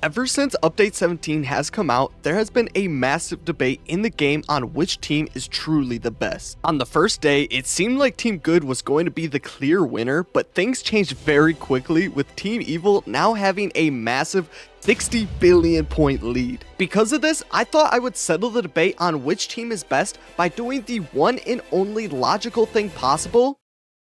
Ever since Update 17 has come out, there has been a massive debate in the game on which team is truly the best. On the first day, it seemed like Team Good was going to be the clear winner, but things changed very quickly with Team Evil now having a massive 60 billion point lead. Because of this, I thought I would settle the debate on which team is best by doing the one and only logical thing possible.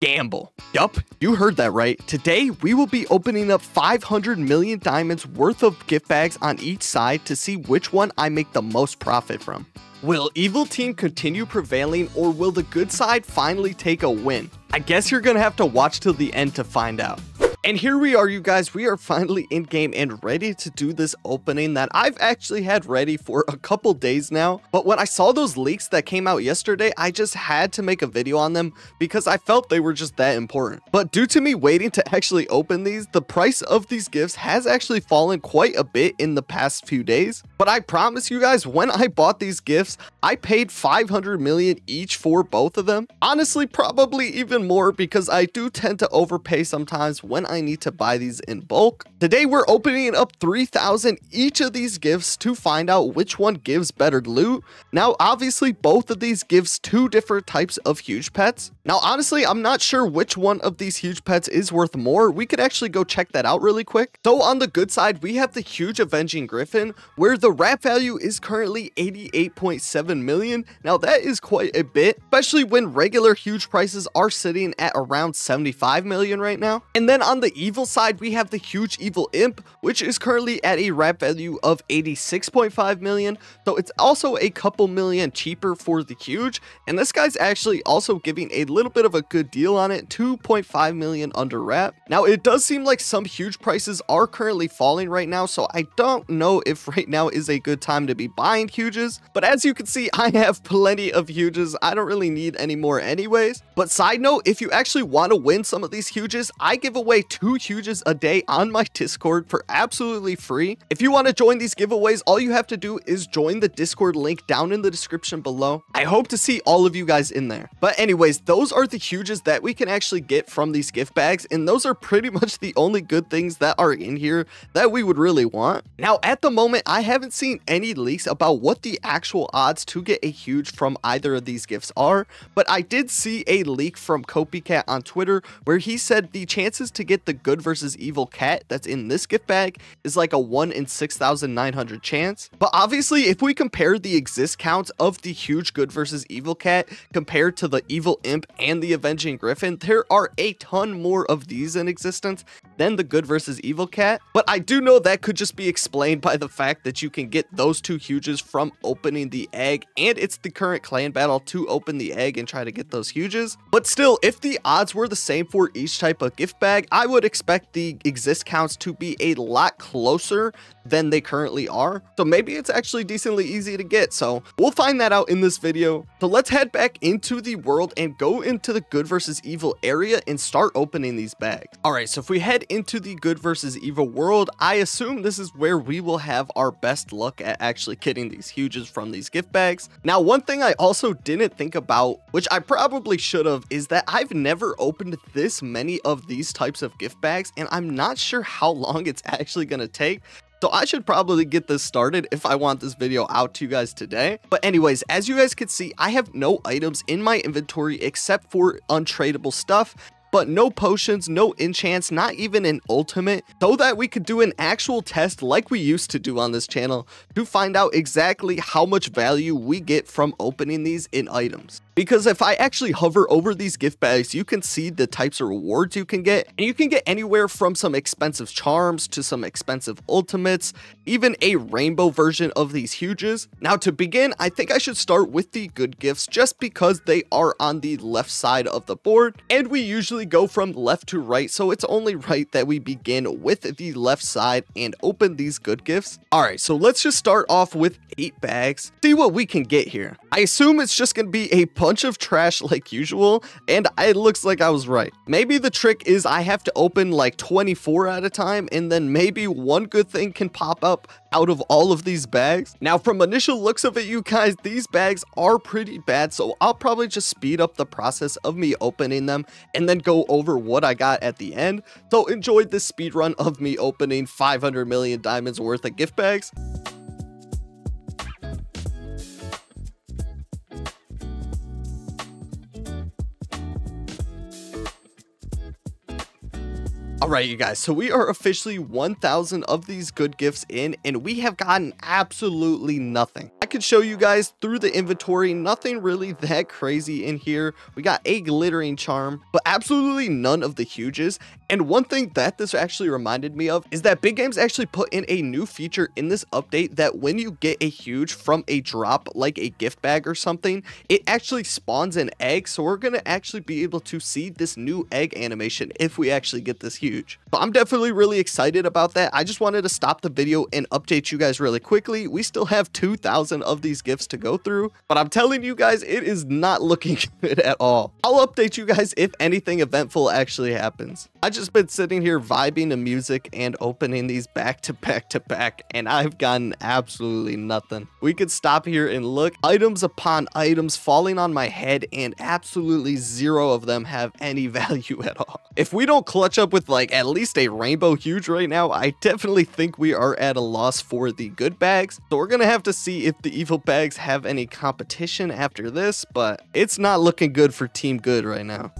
Gamble. Yup, you heard that right. Today, we will be opening up 500 million diamonds worth of gift bags on each side to see which one I make the most profit from. Will Evil Team continue prevailing, or will the good side finally take a win? I guess you're gonna have to watch till the end to find out. And here we are, you guys. We are finally in game and ready to do this opening that I've actually had ready for a couple days now. But when I saw those leaks that came out yesterday, I just had to make a video on them because I felt they were just that important. But due to me waiting to actually open these, the price of these gifts has actually fallen quite a bit in the past few days. But I promise you guys, when I bought these gifts, I paid 500 million each for both of them. Honestly, probably even more because I do tend to overpay sometimes when I need to buy these in bulk. Today we're opening up 3,000 each of these gifts to find out which one gives better loot. Now obviously both of these gives two different types of huge pets. Now honestly I'm not sure which one of these huge pets is worth more. We could actually go check that out really quick. So on the good side we have the huge Avenging Griffin where the wrap value is currently 88.7 million. Now that is quite a bit, especially when regular huge prices are sitting at around 75 million right now. And then on the evil side we have the huge Evil Imp, which is currently at a wrap value of 86.5 million, so it's also a couple million cheaper for the huge, and this guy's actually also giving a little bit of a good deal on it, 2.5 million under wrap. Now it does seem like some huge prices are currently falling right now, so I don't know if right now is a good time to be buying huges, but as you can see I have plenty of huges. I don't really need any more anyways. But side note, if you actually want to win some of these huges, I give away two huges a day on my Discord for absolutely free. If you want to join these giveaways, all you have to do is join the Discord link down in the description below. I hope to see all of you guys in there. But anyways, those are the huges that we can actually get from these gift bags, and those are pretty much the only good things that are in here that we would really want. Now at the moment I haven't seen any leaks about what the actual odds to get a huge from either of these gifts are, but I did see a leak from Copycat on Twitter where he said the chances to get the good versus evil cat that's in this gift bag is like a 1 in 6,900 chance. But obviously if we compare the exist counts of the huge good versus evil cat compared to the evil imp and the avenging griffin, there are a ton more of these in existence than the good versus evil cat. But I do know that could just be explained by the fact that you can get those two huges from opening the egg, and it's the current clan battle to open the egg and try to get those huges. But still, if the odds were the same for each type of gift bag, I would expect the exist counts to be a lot closer than they currently are. So maybe it's actually decently easy to get. So we'll find that out in this video. So let's head back into the world and go into the good versus evil area and start opening these bags. All right, so if we head into the good versus evil world, I assume this is where we will have our best luck at actually getting these huges from these gift bags. Now, one thing I also didn't think about, which I probably should have, is that I've never opened this many of these types of gift bags, and I'm not sure how long it's actually going to take. So I should probably get this started if I want this video out to you guys today. But anyways, as you guys can see, I have no items in my inventory except for untradeable stuff, but no potions, no enchants, not even an ultimate, so that we could do an actual test like we used to do on this channel to find out exactly how much value we get from opening these in items. Because if I actually hover over these gift bags, you can see the types of rewards you can get, and you can get anywhere from some expensive charms to some expensive ultimates, even a rainbow version of these huges. Now to begin, I think I should start with the good gifts just because they are on the left side of the board, and we usually go from left to right, so it's only right that we begin with the left side and open these good gifts. All right, so let's just start off with 8 bags, see what we can get here. I assume it's just gonna be a bunch of trash like usual, and it looks like I was right. Maybe the trick is I have to open like 24 at a time, and then maybe one good thing can pop up out of all of these bags. Now, from initial looks of it, you guys, these bags are pretty bad, so I'll probably just speed up the process of me opening them and then go over what I got at the end. So enjoy this speed run of me opening 500 million diamonds worth of gift bags. Alright you guys, so we are officially 1,000 of these good gifts in, and we have gotten absolutely nothing. I could show you guys through the inventory, nothing really that crazy in here. We got a glittering charm, but absolutely none of the huges. And one thing that this actually reminded me of is that Big Games actually put in a new feature in this update that when you get a huge from a drop, like a gift bag or something, it actually spawns an egg. So we're going to actually be able to see this new egg animation if we actually get this huge. But I'm definitely really excited about that. I just wanted to stop the video and update you guys really quickly. We still have 2,000 of these gifts to go through, but I'm telling you guys, it is not looking good at all. I'll update you guys if anything eventful actually happens. I've just been sitting here vibing to music and opening these back to back to back, and I've gotten absolutely nothing. We could stop here and look. Items upon items falling on my head, and absolutely zero of them have any value at all. If we don't clutch up with like at least a rainbow huge right now, I definitely think we are at a loss for the good bags. So we're gonna have to see if the evil bags have any competition after this, but it's not looking good for Team Good right now.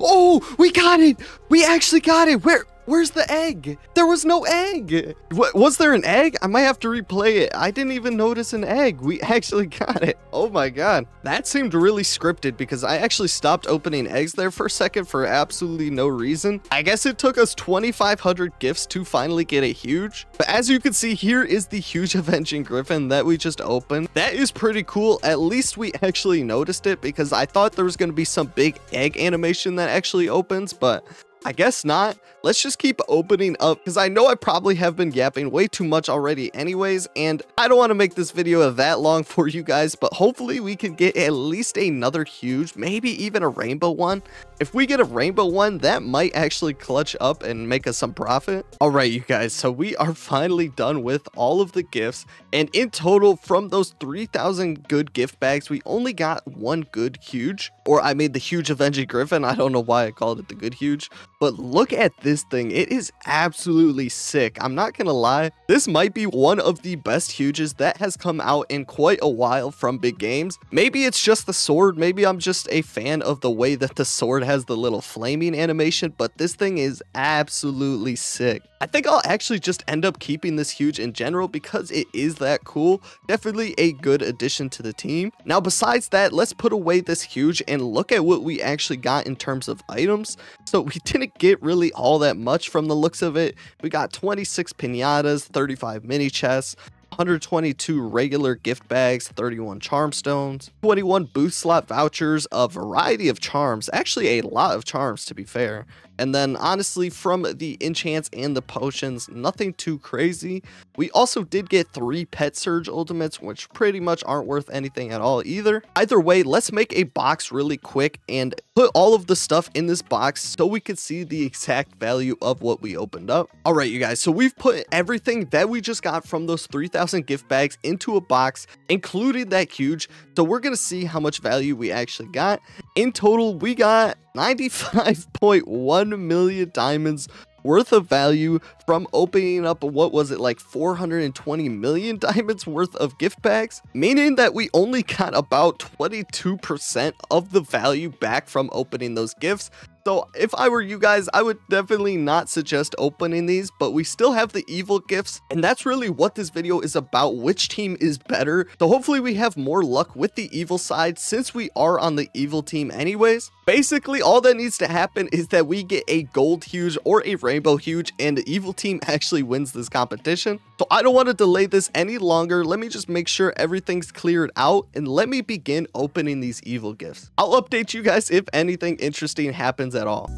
Oh, we got it! We actually got it! Where's the egg? There was no egg. What, was there an egg? I might have to replay it. I didn't even notice an egg. We actually got it. Oh my God. That seemed really scripted because I actually stopped opening eggs there for a second for absolutely no reason. I guess it took us 2,500 gifts to finally get a huge. But as you can see, here is the huge Avenging Griffin that we just opened. That is pretty cool. At least we actually noticed it, because I thought there was going to be some big egg animation that actually opens, but I guess not. Let's just keep opening up, because I know I probably have been yapping way too much already anyways, and I don't want to make this video that long for you guys, but hopefully we can get at least another huge, maybe even a rainbow one. If we get a rainbow one, that might actually clutch up and make us some profit. All right, you guys, so we are finally done with all of the gifts, and in total from those 3,000 good gift bags, we only got one good huge, or I made the huge Avenging Griffin. I don't know why I called it the good huge. But look at this thing. It is absolutely sick. I'm not gonna lie. This might be one of the best huges that has come out in quite a while from Big Games. Maybe it's just the sword. Maybe I'm just a fan of the way that the sword has the little flaming animation, but this thing is absolutely sick. I think I'll actually just end up keeping this huge in general because it is that cool. Definitely a good addition to the team. Now, besides that, let's put away this huge and look at what we actually got in terms of items. So we didn't get really all that much from the looks of it. We got 26 piñatas, 35 mini chests, 122 regular gift bags, 31 charm stones, 21 boost slot vouchers, a variety of charms, actually a lot of charms to be fair. And then honestly, from the enchants and the potions, nothing too crazy. We also did get 3 pet surge ultimates, which pretty much aren't worth anything at all either. Either way, let's make a box really quick and put all of the stuff in this box so we could see the exact value of what we opened up. All right, you guys, so we've put everything that we just got from those 3,000 gift bags into a box, including that huge. So we're gonna see how much value we actually got. In total, we got 95.1 million diamonds worth of value from opening up, what was it, like 420 million diamonds worth of gift bags, meaning that we only got about 22% of the value back from opening those gifts. So if I were you guys, I would definitely not suggest opening these, but we still have the evil gifts, and that's really what this video is about, which team is better. So hopefully we have more luck with the evil side since we are on the evil team anyways. Basically, all that needs to happen is that we get a gold huge or a rainbow huge, and the evil team actually wins this competition. So I don't want to delay this any longer. Let me just make sure everything's cleared out, and let me begin opening these evil gifts. I'll update you guys if anything interesting happens at all.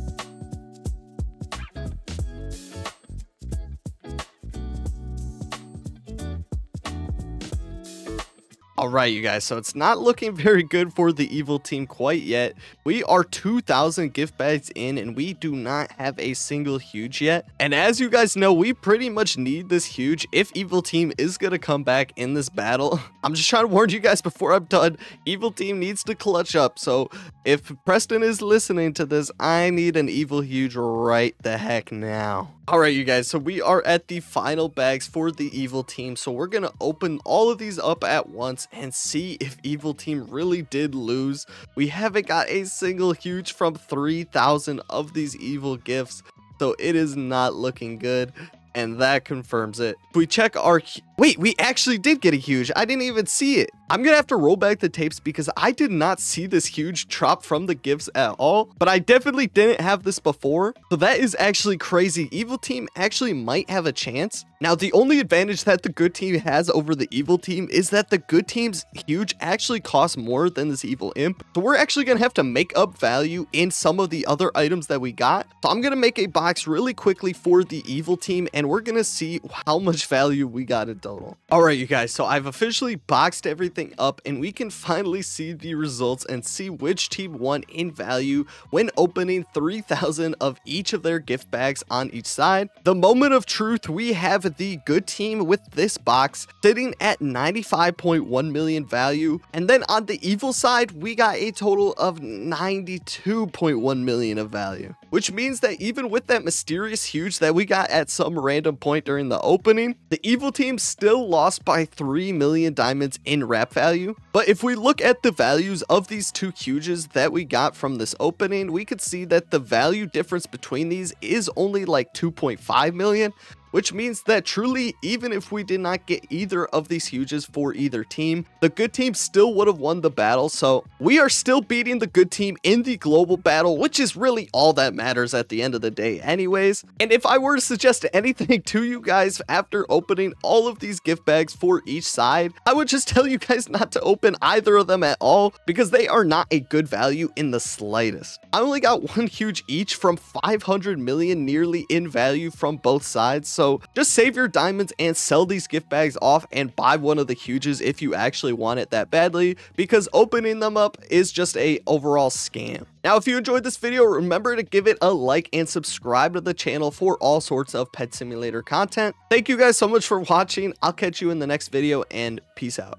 Alright, you guys, so it's not looking very good for the evil team quite yet. We are 2,000 gift bags in, and we do not have a single huge yet. And as you guys know, we pretty much need this huge if evil team is going to come back in this battle. I'm just trying to warn you guys before I'm done, evil team needs to clutch up. So if Preston is listening to this, I need an evil huge right the heck now. Alright, you guys, so we are at the final bags for the evil team, so we're going to open all of these up at once and see if evil team really did lose. We haven't got a single huge from 3,000 of these evil gifts, so it is not looking good, and that confirms it. If we check our... Wait, we actually did get a huge. I didn't even see it. I'm going to have to roll back the tapes because I did not see this huge drop from the gifts at all. But I definitely didn't have this before. So that is actually crazy. Evil team actually might have a chance. Now, the only advantage that the good team has over the evil team is that the good team's huge actually costs more than this evil imp. So we're actually going to have to make up value in some of the other items that we got. So I'm going to make a box really quickly for the evil team, and we're going to see how much value we got in total. All right, you guys, so I've officially boxed everything up, and we can finally see the results and see which team won in value when opening 3,000 of each of their gift bags on each side. The moment of truth, we have the good team with this box sitting at 95.1 million value, and then on the evil side, we got a total of 92.1 million of value, which means that even with that mysterious huge that we got at some random point during the opening, the evil team still lost by 3 million diamonds in wrap value. But if we look at the values of these two huges that we got from this opening, we could see that the value difference between these is only like 2.5 million. Which means that truly, even if we did not get either of these huges for either team, the good team still would have won the battle. So we are still beating the good team in the global battle, which is really all that matters at the end of the day anyways. And if I were to suggest anything to you guys after opening all of these gift bags for each side, I would just tell you guys not to open either of them at all because they are not a good value in the slightest. I only got one huge each from 500 million nearly in value from both sides. So just save your diamonds and sell these gift bags off and buy one of the huges if you actually want it that badly, because opening them up is just a overall scam. Now, if you enjoyed this video, remember to give it a like and subscribe to the channel for all sorts of Pet Simulator content. Thank you guys so much for watching. I'll catch you in the next video, and peace out.